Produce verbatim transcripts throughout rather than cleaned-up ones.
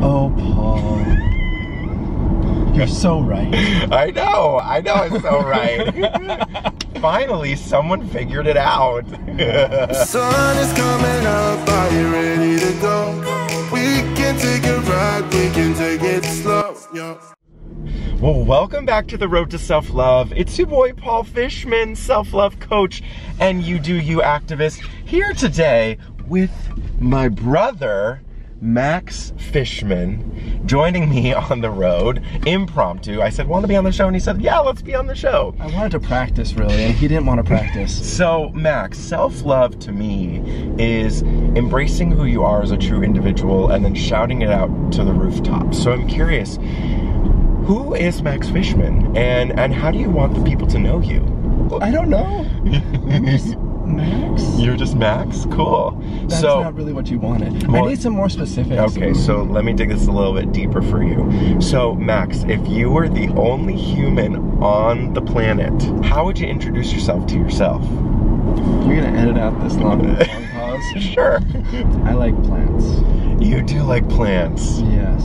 Oh, Paul. You're so right. I know. I know it's so right. Finally, someone figured it out. The sun is coming up. Are you ready to go? We can take a ride. We can take it slow. Yo. Well, welcome back to the Road to Self-Love. It's your boy, Paul Fishman, self-love coach and you do you activist, here today with my brother, Max Fishman, joining me on the road, impromptu. I said, want to be on the show? And he said, yeah, let's be on the show. I wanted to practice, really, and he didn't want to practice. So, Max, self-love to me is embracing who you are as a true individual and then shouting it out to the rooftop. So I'm curious, who is Max Fishman, and, and how do you want the people to know you? I don't know. I'm just Max? You're just Max? Cool. That's so, not really what you wanted. Well, I need some more specifics. Okay, so let me dig this a little bit deeper for you. So, Max, if you were the only human on the planet, how would you introduce yourself to yourself? You're going to edit out this long, long pause? Sure. I like plants. You do like plants? Yes,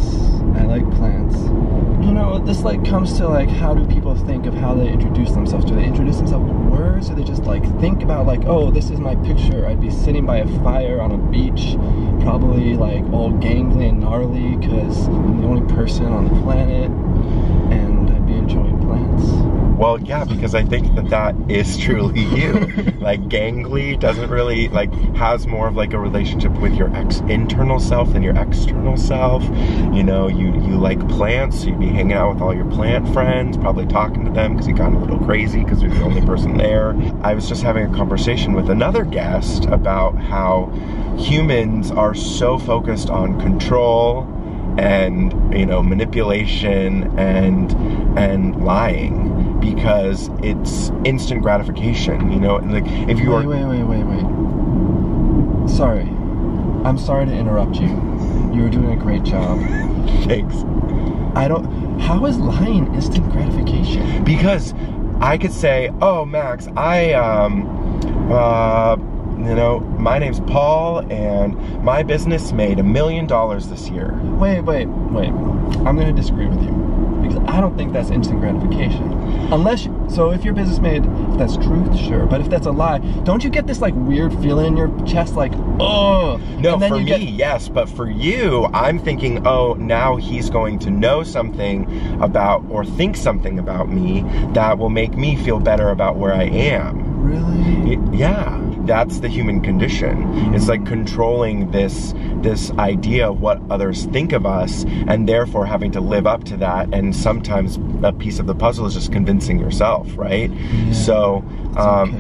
I like plants. You know, this like comes to like, how do people think of how they introduce themselves? Do they introduce themselves with words, or they just like think about like, oh, this is my picture. I'd be sitting by a fire on a beach, probably like all gangly and gnarly because I'm the only person on the planet, and I'd be enjoying plants. Well, yeah, because I think that that is truly you. Like gangly doesn't really, like, has more of like a relationship with your ex internal self than your external self. You know, you, you like plants, so you'd be hanging out with all your plant friends, probably talking to them because you got a little crazy because you're the only person there. I was just having a conversation with another guest about how humans are so focused on control and, you know, manipulation and, and lying, because it's instant gratification, you know, like if you wait, are- Wait, wait, wait, wait, wait. Sorry. I'm sorry to interrupt you. You were doing a great job. Thanks. I don't, how is lying instant gratification? Because I could say, oh, Max, I, um, uh, you know, my name's Paul, and my business made a million dollars this year. Wait, wait, wait. I'm gonna disagree with you. Because I don't think that's instant gratification. Unless, you, so if your business made, if that's truth, sure, but if that's a lie, don't you get this like weird feeling in your chest like, oh. No, and then for you me, get, yes, but for you, I'm thinking, oh, now he's going to know something about, or think something about me that will make me feel better about where I am. Really? It, yeah. That's the human condition. Mm-hmm. It's like controlling this this idea of what others think of us, and therefore having to live up to that. And sometimes a piece of the puzzle is just convincing yourself, right? Yeah. So, um,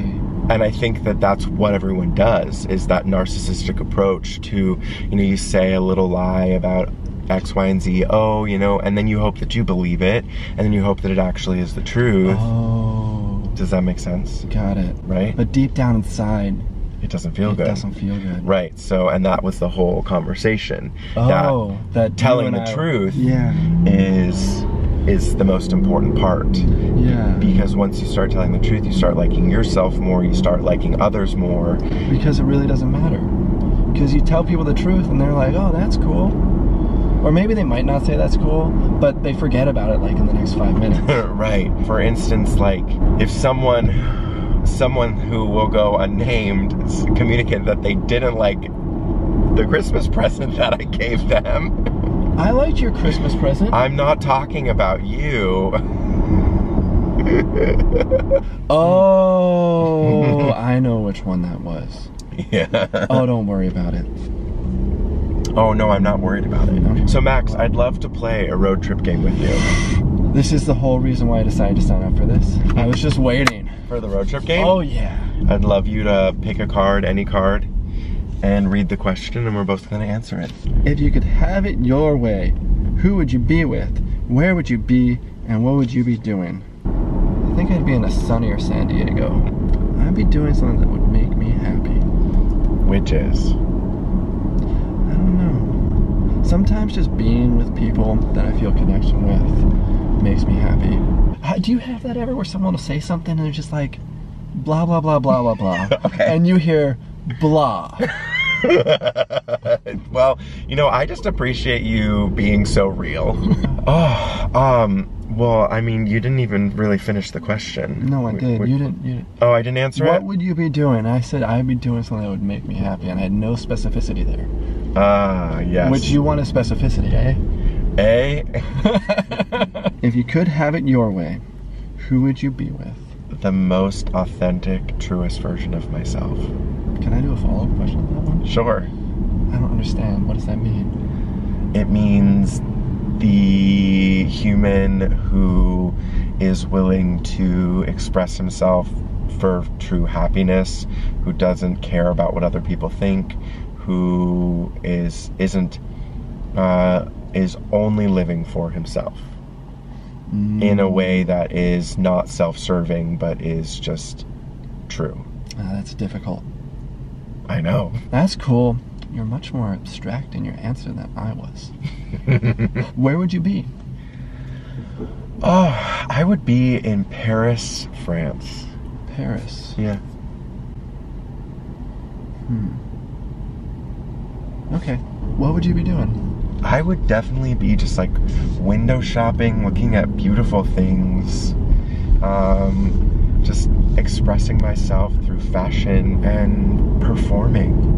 okay. And I think that that's what everyone does, is that narcissistic approach to, you know, you say a little lie about X, Y, and Z, oh, you know, and then you hope that you believe it, and then you hope that it actually is the truth. Oh. Does that make sense? Got it. Right? But deep down inside, it doesn't feel good. It doesn't feel good. Right. So, and that was the whole conversation. Oh, that telling the truth is is the most important part. Yeah. Because once you start telling the truth, you start liking yourself more, you start liking others more. Because it really doesn't matter. Because you tell people the truth and they're like, oh, that's cool. Or maybe they might not say that's cool, but they forget about it like in the next five minutes. Right. For instance, like if someone, someone who will go unnamed communicated that they didn't like the Christmas present that I gave them. I liked your Christmas present. I'm not talking about you. Oh, I know which one that was. Yeah. Oh, don't worry about it. Oh, no, I'm not worried about it. So, Max, I'd love to play a road trip game with you. This is the whole reason why I decided to sign up for this. I was just waiting. For the road trip game? Oh, yeah. I'd love you to pick a card, any card, and read the question, and we're both going to answer it. If you could have it your way, who would you be with? Where would you be? And what would you be doing? I think I'd be in a sunnier San Diego. I'd be doing something that would make me happy. Which is? Sometimes just being with people that I feel connection with makes me happy. How, do you have that ever where someone will say something and they're just like, blah, blah, blah, blah, blah, blah. Okay. And you hear, blah. Well, you know, I just appreciate you being so real. Oh, um, well, I mean, you didn't even really finish the question. No, I w did. You didn't, you didn't. Oh, I didn't answer what it? What would you be doing? I said I'd be doing something that would make me happy, and I had no specificity there. Ah, uh, yes. Which you want a specificity, eh? Eh? If you could have it your way, who would you be with? The most authentic, truest version of myself. Can I do a follow-up question on that one? Sure. I don't understand. What does that mean? It means the human who is willing to express himself for true happiness, who doesn't care about what other people think, who is isn't uh, is only living for himself mm. in a way that is not self-serving but is just true. Uh, that's difficult. I know. That's cool. You're much more abstract in your answer than I was. Where would you be? Oh, I would be in Paris, France. Paris? Yeah. Hmm. Okay. What would you be doing? I would definitely be just like window shopping, looking at beautiful things, um, just expressing myself through fashion and performing.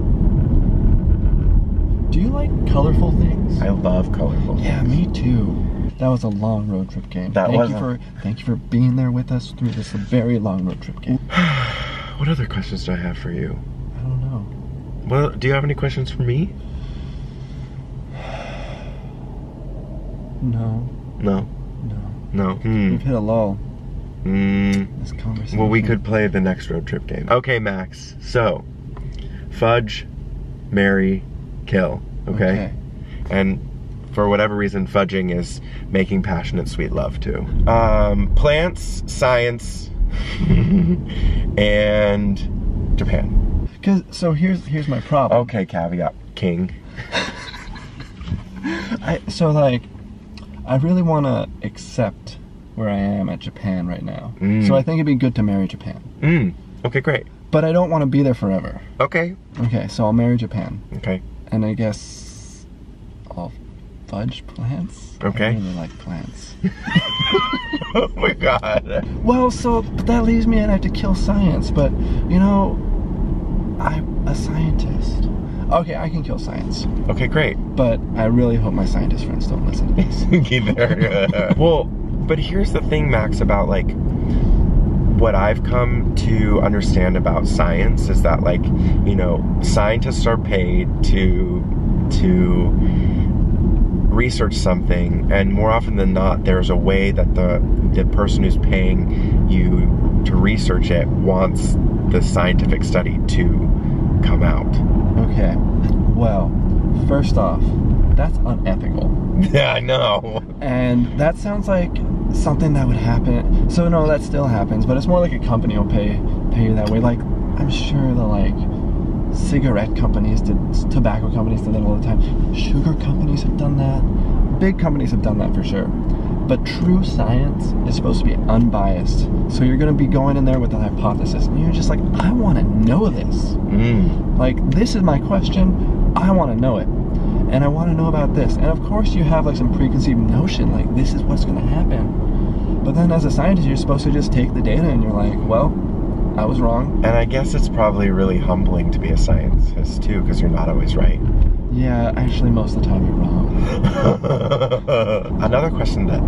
Do you like colorful things? I love colorful yeah, things. Yeah, me too. That was a long road trip game. That thank was you for, Thank you for being there with us through this very long road trip game. What other questions do I have for you? I don't know. Well, do you have any questions for me? No. No? No. No. Hmm. We've hit a lull. Mm. This conversation. Well, we could play the next road trip game. Okay, Max. So, fudge, marry, kill. Okay? Okay. And for whatever reason, fudging is making passionate, sweet love too. Um, plants, science, and Japan. Cause so here's here's my problem. Okay, caveat king. I, so like, I really want to accept where I am at Japan right now. Mm. So I think it'd be good to marry Japan. Mm. Okay, great. But I don't want to be there forever. Okay. Okay, so I'll marry Japan. Okay. And I guess I'll fudge plants. Okay. I really like plants. Oh my god. Well, so but that leaves me and I have to kill science. But, you know, I'm a scientist. Okay, I can kill science. Okay, great. But I really hope my scientist friends don't listen to this. Either. Well, but here's the thing, Max, about like what I've come to understand about science is that like, you know, scientists are paid to to research something, and more often than not there's a way that the the person who's paying you to research it wants the scientific study to come out. Okay, well, first off, that's unethical. Yeah, I know. And that sounds like something that would happen. So no, that still happens, but it's more like a company will pay pay you that way. Like, I'm sure the like cigarette companies did, tobacco companies did that all the time. Sugar companies have done that. Big companies have done that for sure. But true science is supposed to be unbiased. So you're going to be going in there with a hypothesis. And you're just like, I want to know this. Mm. Like, this is my question. I want to know it. And I want to know about this. And of course you have like some preconceived notion. Like, this is what's going to happen. But then as a scientist, you're supposed to just take the data and you're like, well, I was wrong. And I guess it's probably really humbling to be a scientist too, because you're not always right. Yeah, actually most of the time you're wrong. Another question that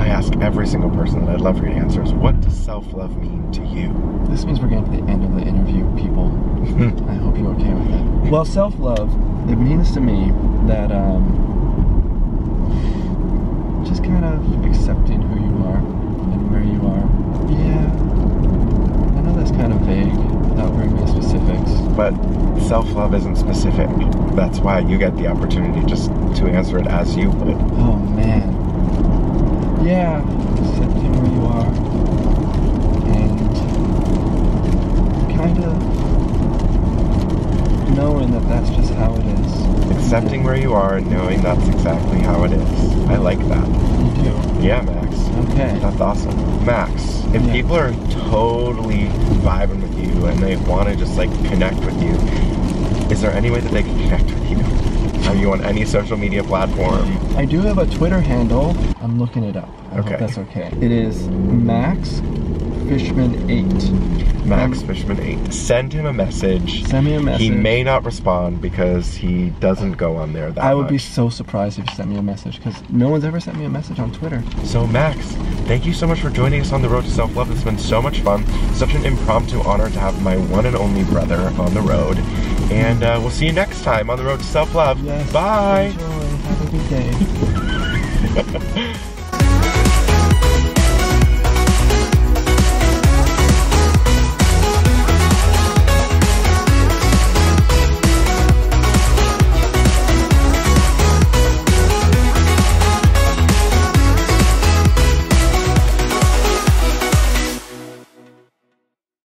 I ask every single person that I'd love for you to answer is, what does self-love mean to you? This means we're getting to the end of the interview, people. I hope you're okay with that. Well, self-love, it means to me that um, just kind of accepting who you are and where you are. Yeah, I know that's kind of vague without very many specifics. But self-love isn't specific. That's why you get the opportunity just to answer it as you would. Oh, man. Yeah. Accepting where you are. And kind of knowing that that's just how it is. Accepting where you are and knowing that's exactly how it is. I like that. You do? Yeah, Max. Okay. That's awesome. Max, if yeah. people are totally vibing with you and they want to just, like, connect with you, Is there any way that they can connect with you? Are you on any social media platform? I do have a Twitter handle. I'm looking it up. I okay. hope that's okay. It is Max Fishman eight. Max um, Fishman eight. Send him a message. Send me a message. He may not respond because he doesn't go on there that much. I would much. be so surprised if you sent me a message, because no one's ever sent me a message on Twitter. So Max, thank you so much for joining us on the Road to Self-Love. It's been so much fun. Such an impromptu honor to have my one and only brother on the road. And uh, we'll see you next time on the Road to Self-Love. Yes, bye. Enjoy. Have a good day.